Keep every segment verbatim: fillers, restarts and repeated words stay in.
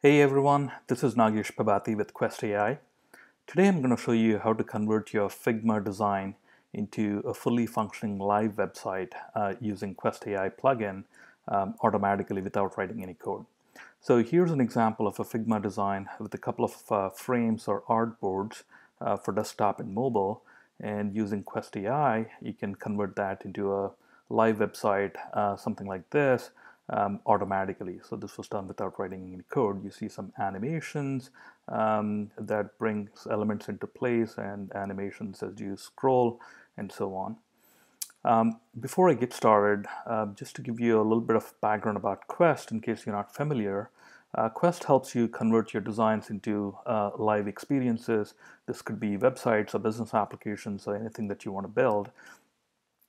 Hey everyone, this is Nagish Pabati with Quest A I. Today I'm going to show you how to convert your Figma design into a fully functioning live website uh, using Quest A I plugin um, automatically without writing any code. So here's an example of a Figma design with a couple of uh, frames or artboards uh, for desktop and mobile, and using Quest A I you can convert that into a live website, uh, something like this. Um, automatically. So this was done without writing any code. You see some animations um, that brings elements into place, and animations as you scroll and so on. Um, before I get started, uh, just to give you a little bit of background about Quest in case you're not familiar, uh, Quest helps you convert your designs into uh, live experiences. This could be websites or business applications or anything that you want to build.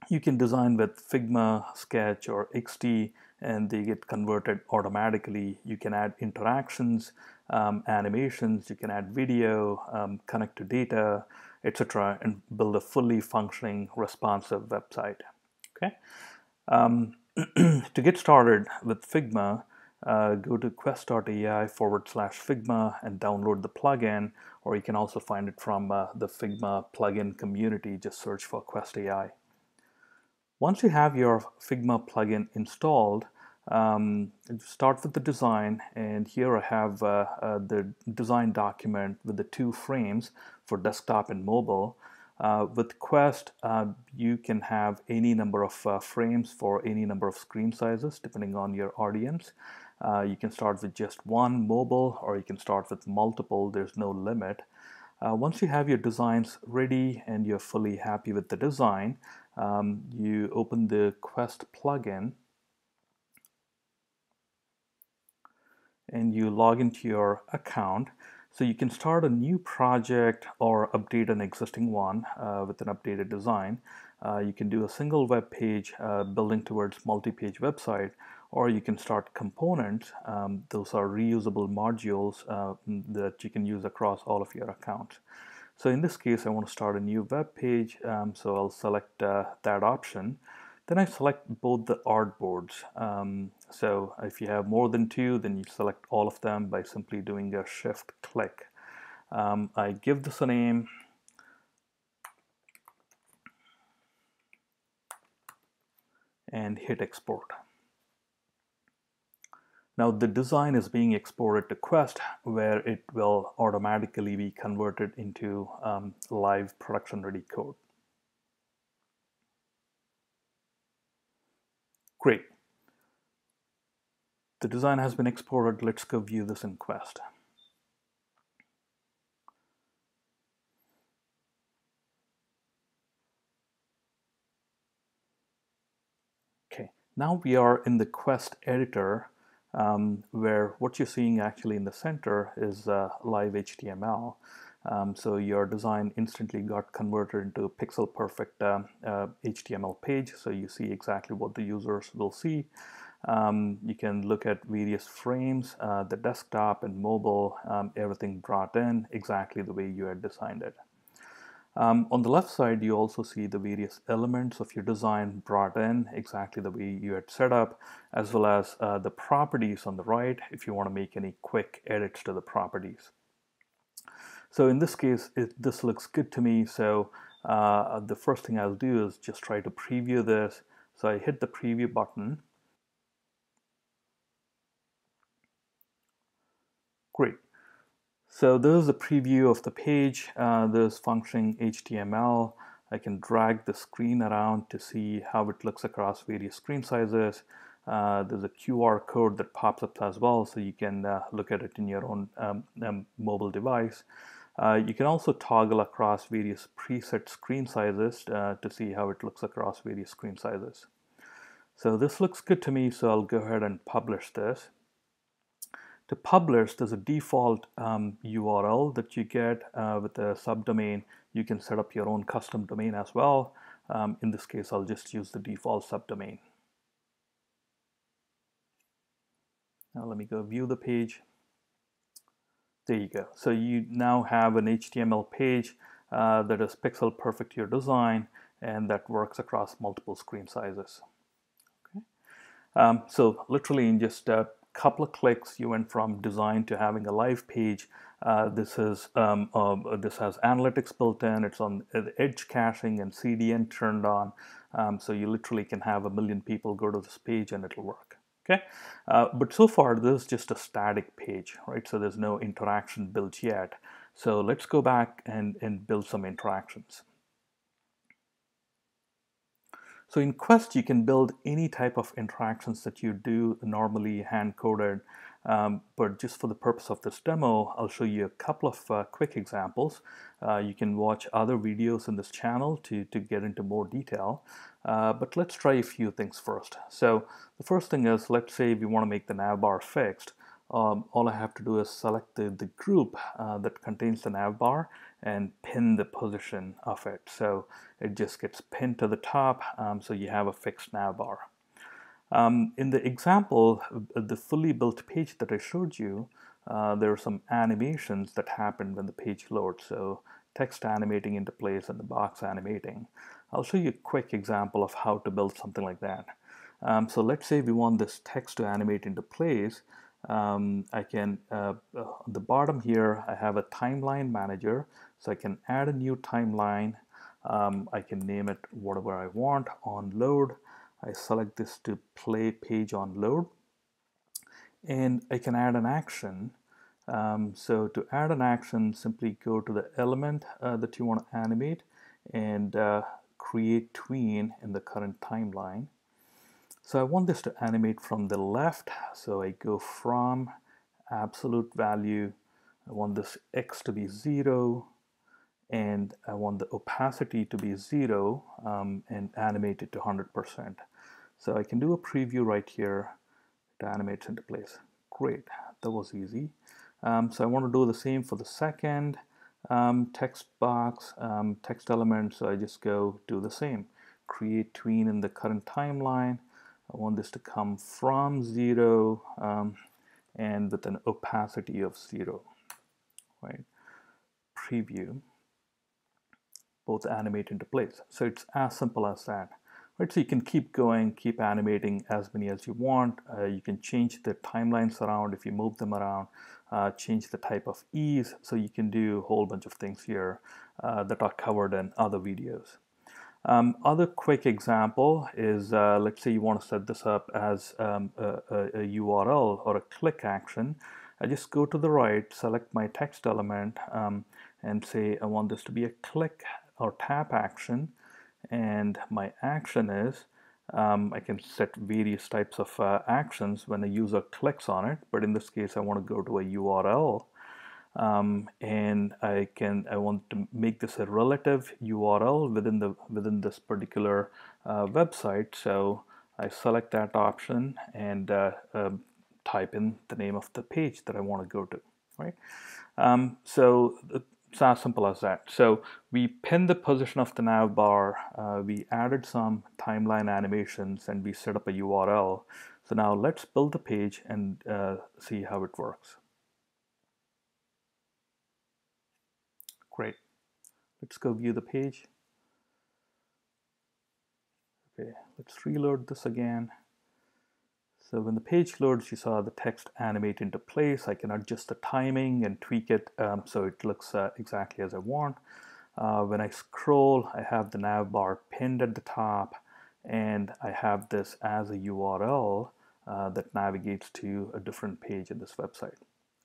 You can design with Figma, Sketch, or X D, and they get converted automatically. You can add interactions, um, animations, you can add video, um, connect to data, et cetera, and build a fully functioning, responsive website. Okay. Um, to get started with Figma, uh, go to quest.ai forward slash Figma and download the plugin, or you can also find it from uh, the Figma plugin community. Just search for Quest A I. Once you have your Figma plugin installed, um, start with the design, and here I have uh, uh, the design document with the two frames for desktop and mobile. Uh, with Quest, uh, you can have any number of uh, frames for any number of screen sizes depending on your audience. Uh, you can start with just one mobile, or you can start with multiple. There's no limit. Uh, once you have your designs ready and you're fully happy with the design, um, you open the Quest plugin and you log into your account. So you can start a new project or update an existing one uh, with an updated design. Uh, you can do a single web page uh, building towards multi-page website, or you can start components. Um, those are reusable modules uh, that you can use across all of your accounts. So in this case, I want to start a new web page, um, so I'll select uh, that option. Then I select both the artboards. Um, so if you have more than two, then you select all of them by simply doing a shift click. Um, I give this a name. And hit export. Now the design is being exported to Quest, where it will automatically be converted into um, live production ready code. Great. The design has been exported. Let's go view this in Quest. Now we are in the Quest editor, um, where what you're seeing actually in the center is uh, live H T M L. Um, so your design instantly got converted into a pixel perfect uh, uh, H T M L page. So you see exactly what the users will see. Um, you can look at various frames, uh, the desktop and mobile, um, everything brought in exactly the way you had designed it. Um, on the left side, you also see the various elements of your design brought in exactly the way you had set up, as well as uh, the properties on the right if you want to make any quick edits to the properties. So in this case, it, this looks good to me. So uh, the first thing I'll do is just try to preview this. So I hit the preview button. Great. So this is a preview of the page. Uh, there's functioning H T M L. I can drag the screen around to see how it looks across various screen sizes. Uh, there's a Q R code that pops up as well, so you can uh, look at it in your own um, um, mobile device. Uh, you can also toggle across various preset screen sizes uh, to see how it looks across various screen sizes. So this looks good to me, so I'll go ahead and publish this. To publish, there's a default um, U R L that you get uh, with a subdomain. You can set up your own custom domain as well. Um, in this case, I'll just use the default subdomain. Now let me go view the page. There you go. So you now have an H T M L page uh, that is pixel perfect to your design, and that works across multiple screen sizes. Um, so literally in just uh, couple of clicks, you went from design to having a live page. Uh, this is um, uh, this has analytics built in. It's on edge caching and C D N turned on, um, so you literally can have a million people go to this page and it'll work. Okay, uh, but so far this is just a static page, right? So there's no interaction built yet. So let's go back and and build some interactions. So in Quest, you can build any type of interactions that you do normally hand-coded, um, but just for the purpose of this demo, I'll show you a couple of uh, quick examples. Uh, you can watch other videos in this channel to, to get into more detail, uh, but let's try a few things first. So the first thing is, let's say we want to make the navbar fixed. Um, all I have to do is select the, the group uh, that contains the navbar and pin the position of it, so it just gets pinned to the top, um, so you have a fixed navbar. Um, in the example, the fully built page that I showed you, uh, there are some animations that happen when the page loads, so text animating into place and the box animating. I'll show you a quick example of how to build something like that. Um, so let's say we want this text to animate into place. Um, I can, uh, uh, at the bottom here, I have a timeline manager, so I can add a new timeline. Um, I can name it whatever I want, on load. I select this to play page on load. And I can add an action. Um, so to add an action, simply go to the element uh, that you want to animate and uh, create tween in the current timeline. So I want this to animate from the left, so I go from absolute value, I want this X to be zero, and I want the opacity to be zero, um, and animate it to one hundred percent. So I can do a preview right here, it animates into place. Great, that was easy. Um, so I want to do the same for the second um, text box, um, text element, so I just go do the same. Create tween in the current timeline. I want this to come from zero um, and with an opacity of zero, right? Preview, both animate into place. So it's as simple as that, right? So you can keep going, keep animating as many as you want. Uh, you can change the timelines around if you move them around, uh, change the type of ease. So you can do a whole bunch of things here uh, that are covered in other videos. Um, other quick example is, uh, let's say you want to set this up as um, a, a, a U R L or a click action. I just go to the right, select my text element, um, and say I want this to be a click or tap action, and my action is, um, I can set various types of uh, actions when a user clicks on it, but in this case I want to go to a U R L. Um, and I can I want to make this a relative U R L within the within this particular uh, website, so I select that option and uh, uh, type in the name of the page that I want to go to, right? Um, so it's as simple as that. So we pinned the position of the navbar, uh, we added some timeline animations, and we set up a U R L. So now let's build the page and uh, see how it works. Great. Let's go view the page. Okay, let's reload this again. So when the page loads, you saw the text animate into place. I can adjust the timing and tweak it um, so it looks uh, exactly as I want. Uh, when I scroll, I have the navbar pinned at the top, and I have this as a U R L uh, that navigates to a different page in this website.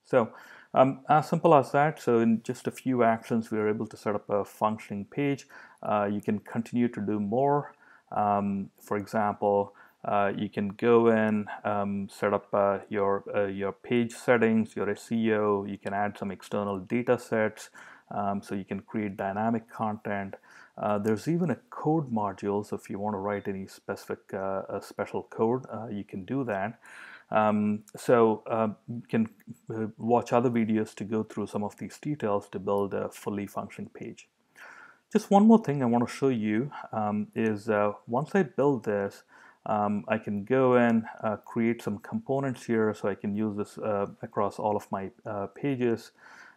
So um, as simple as that. So in just a few actions, we were able to set up a functioning page. Uh, you can continue to do more. Um, for example, uh, you can go in, um, set up uh, your, uh, your page settings, your S E O. You can add some external data sets. Um, so you can create dynamic content. Uh, there's even a code module. So if you want to write any specific uh, uh, special code, uh, you can do that. Um, so uh, you can uh, watch other videos to go through some of these details to build a fully functioning page. Just one more thing I want to show you um, is uh, once I build this, um, I can go and uh, create some components here, so I can use this uh, across all of my uh, pages.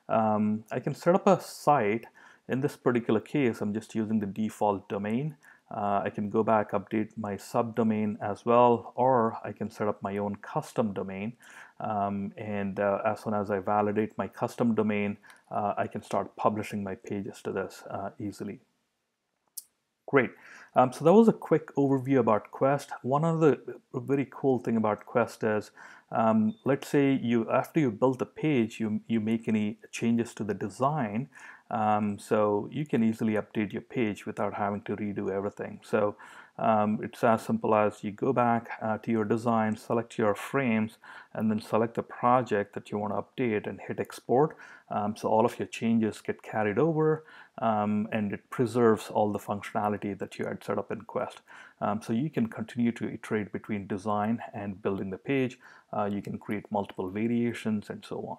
Um, I can set up a site. In this particular case, I'm just using the default domain. Uh, I can go back, update my subdomain as well, or I can set up my own custom domain. Um, and uh, as soon as I validate my custom domain, uh, I can start publishing my pages to this uh, easily. Great. Um, so that was a quick overview about Quest. One other very cool thing about Quest is, um, let's say you after you build the page, you you make any changes to the design. Um, so you can easily update your page without having to redo everything. So um, it's as simple as you go back uh, to your design, select your frames, and then select the project that you want to update and hit export. Um, so all of your changes get carried over, um, and it preserves all the functionality that you had set up in Quest. Um, so you can continue to iterate between design and building the page. Uh, you can create multiple variations and so on.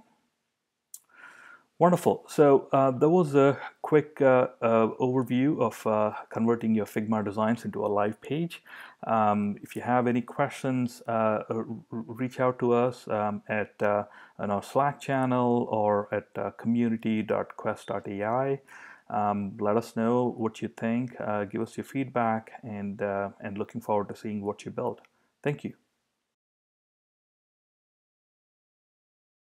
Wonderful. So uh, that was a quick uh, uh, overview of uh, converting your Figma designs into a live page. Um, if you have any questions, uh, reach out to us um, at uh, on our Slack channel or at uh, community dot quest dot A I. Um, let us know what you think. Uh, give us your feedback, and uh, and looking forward to seeing what you build. Thank you.